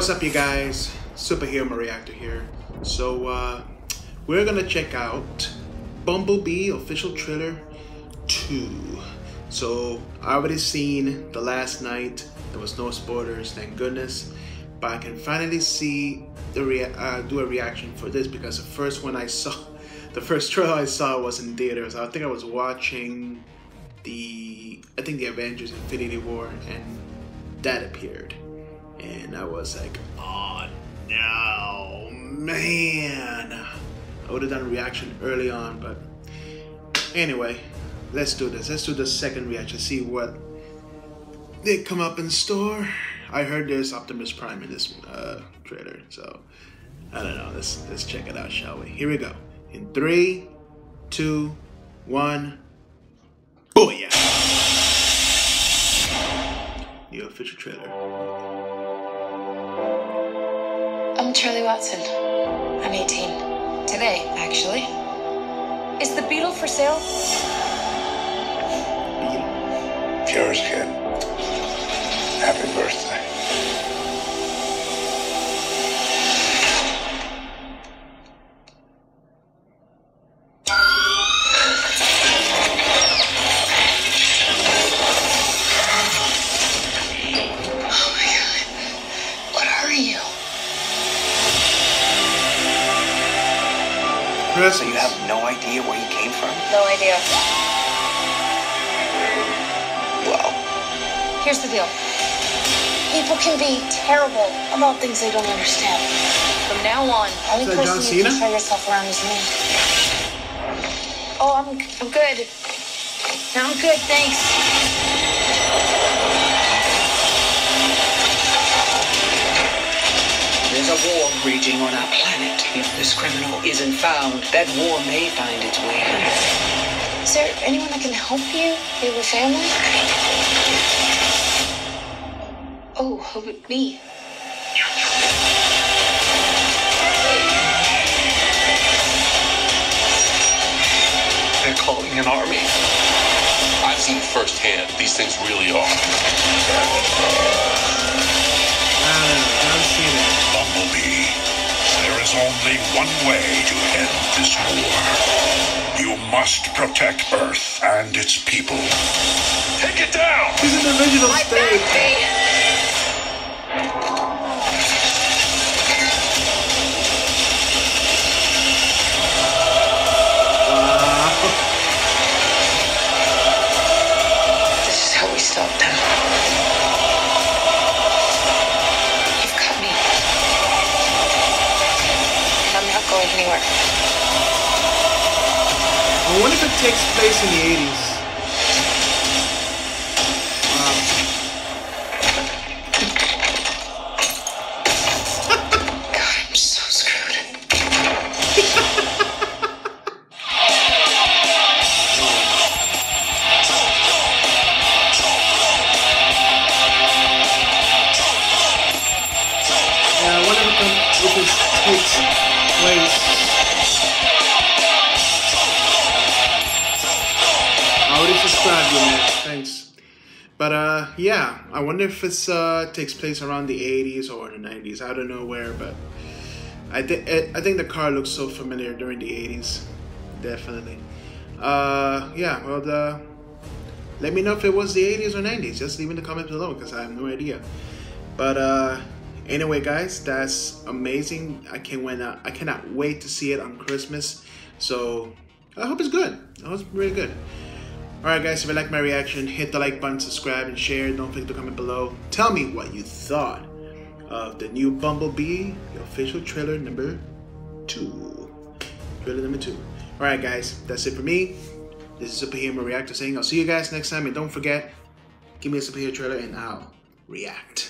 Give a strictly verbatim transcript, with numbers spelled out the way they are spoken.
What's up, you guys? Superhero Reactor here. So uh, we're gonna check out Bumblebee official trailer two. So I already seen the last night. There was no spoilers, thank goodness. But I can finally see the rea uh, do a reaction for this, because the first one I saw, the first trailer I saw was in theaters. I think I was watching the I think the Avengers Infinity War, and that appeared. And I was like, oh no, man. I would have done a reaction early on, but anyway, let's do this. Let's do the second reaction, see what they come up in store. I heard there's Optimus Prime in this uh, trailer, so I don't know. Let's, let's check it out, shall we? Here we go. In three, two, one. Booyah! The official trailer. I'm Charlie Watson. I'm eighteen. Today, actually. Is the Beetle for sale? It's yours, kid. Happy birthday. So you have no idea where you came from? No idea. Well, here's the deal. People can be terrible about things they don't understand. From now on, only person you can throw yourself around is me. Oh, I'm, I'm good. No, I'm good, thanks. There's a war raging on our planet. If this criminal isn't found, that war may find its way out. Is there anyone that can help you? You have a family? Oh, who would be? They're calling an army. I've seen firsthand these things really are. Bumblebee, there is only one way to end this war. You must protect Earth and its people. Take it down! He's in the original state. Uh. This is how we stop them. Anywhere. I wonder if it takes place in the eighties. Wow. God, I'm so screwed. Yeah, I wonder if it, if it takes... Wait. I already subscribed, you man. Thanks. But uh, yeah, I wonder if it's uh takes place around the eighties or the nineties. I don't know where, but I think I think the car looks so familiar during the eighties. Definitely. Uh, yeah. Well, the let me know if it was the eighties or nineties. Just leave in the comments below, because I have no idea. But uh. Anyway, guys, that's amazing. I can't wait. I cannot wait to see it on Christmas. So I hope it's good. I hope it's really good. All right, guys, if you like my reaction, hit the like button, subscribe, and share. Don't forget to comment below. Tell me what you thought of the new Bumblebee, the official trailer number two. Trailer number two. All right, guys, that's it for me. This is Superhero Reactor saying I'll see you guys next time. And don't forget, give me a superhero trailer and I'll react.